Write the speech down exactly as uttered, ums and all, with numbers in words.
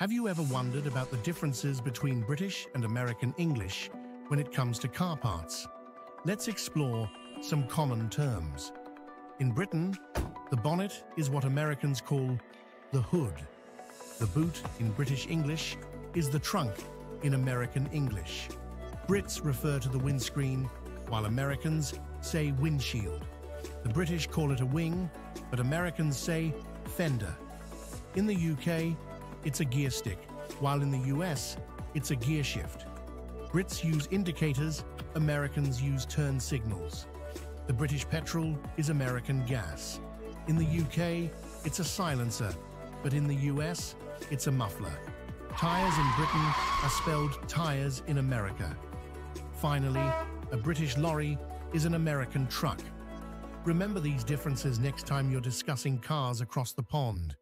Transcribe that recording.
Have you ever wondered about the differences between British and American English when it comes to car parts? Let's explore some common terms. In Britain, the bonnet is what Americans call the hood. The boot in British English is the trunk in American English. Brits refer to the windscreen, while Americans say windshield. The British call it a wing, but Americans say fender. In the U K, it's a gear stick, while in the U S, it's a gear shift. Brits use indicators, Americans use turn signals. The British petrol is American gas. In the U K, it's a silencer, but in the U S, it's a muffler. Tires in Britain are spelled tires in America. Finally, a British lorry is an American truck. Remember these differences next time you're discussing cars across the pond.